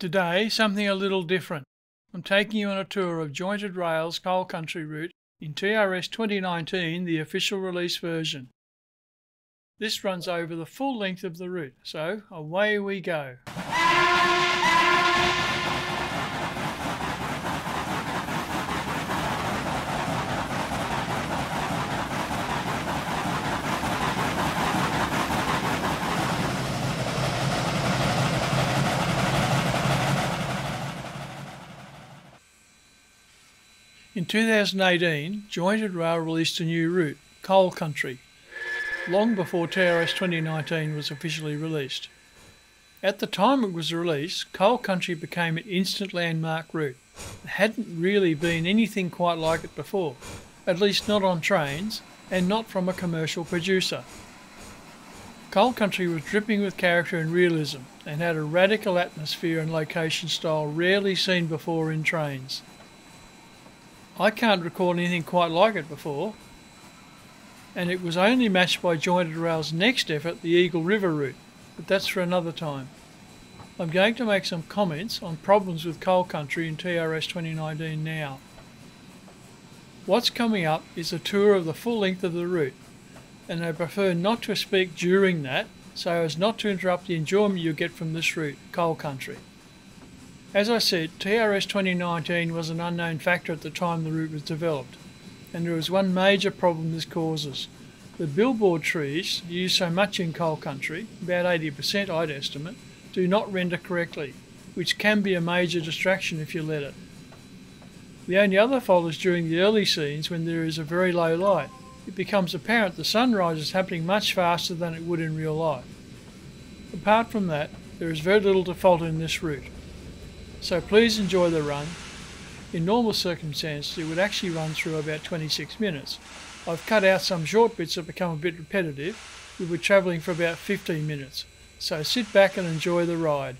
Today, something a little different. I'm taking you on a tour of Jointed Rails Coal Country route in TRS 2019, the official release version. This runs over the full length of the route, so away we go. In 2018, Jointed Rail released a new route, Coal Country, long before TRS 2019 was officially released. At the time it was released, Coal Country became an instant landmark route. There hadn't really been anything quite like it before, at least not on trains and not from a commercial producer. Coal Country was dripping with character and realism and had a radical atmosphere and location style rarely seen before in trains. I can't recall anything quite like it before, and it was only matched by Jointed Rail's next effort, the Eagle River route, but that's for another time. I'm going to make some comments on problems with Coal Country in TRS 2019 now. What's coming up is a tour of the full length of the route, and I prefer not to speak during that so as not to interrupt the enjoyment you get from this route, Coal Country. As I said, TRS 2019 was an unknown factor at the time the route was developed, and there was one major problem this causes. The billboard trees used so much in Coal Country, about 80% I'd estimate, do not render correctly, which can be a major distraction if you let it. The only other fault is during the early scenes when there is a very low light. It becomes apparent the sunrise is happening much faster than it would in real life. Apart from that, there is very little to fault in this route. So please enjoy the run. In normal circumstances it would actually run through about 26 minutes. I've cut out some short bits that become a bit repetitive. We were travelling for about 15 minutes. So sit back and enjoy the ride.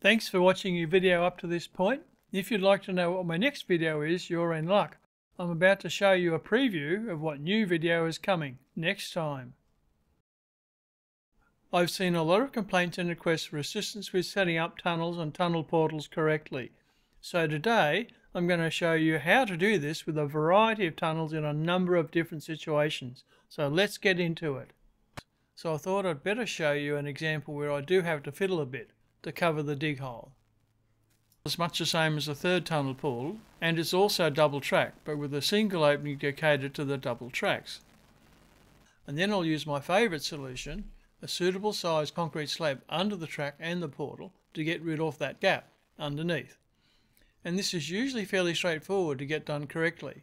Thanks for watching your video up to this point. If you'd like to know what my next video is, you're in luck. I'm about to show you a preview of what new video is coming next time. I've seen a lot of complaints and requests for assistance with setting up tunnels and tunnel portals correctly. So today, I'm going to show you how to do this with a variety of tunnels in a number of different situations. So let's get into it. So I thought I'd better show you an example where I do have to fiddle a bit to cover the dig hole. It's much the same as the third tunnel portal, and it's also double track, but with a single opening dedicated to the double tracks. And then I'll use my favourite solution, a suitable size concrete slab under the track and the portal to get rid of that gap underneath. And this is usually fairly straightforward to get done correctly.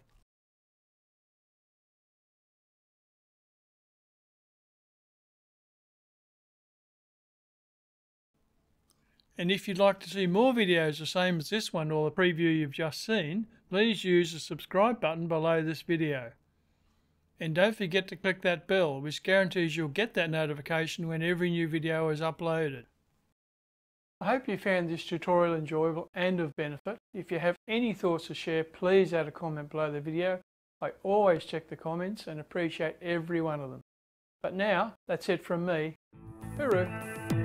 And if you'd like to see more videos the same as this one or the preview you've just seen, please use the subscribe button below this video. And don't forget to click that bell, which guarantees you'll get that notification when every new video is uploaded. I hope you found this tutorial enjoyable and of benefit. If you have any thoughts to share, please add a comment below the video. I always check the comments and appreciate every one of them. But now, that's it from me. Hooroo!